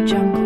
Audio Jungle.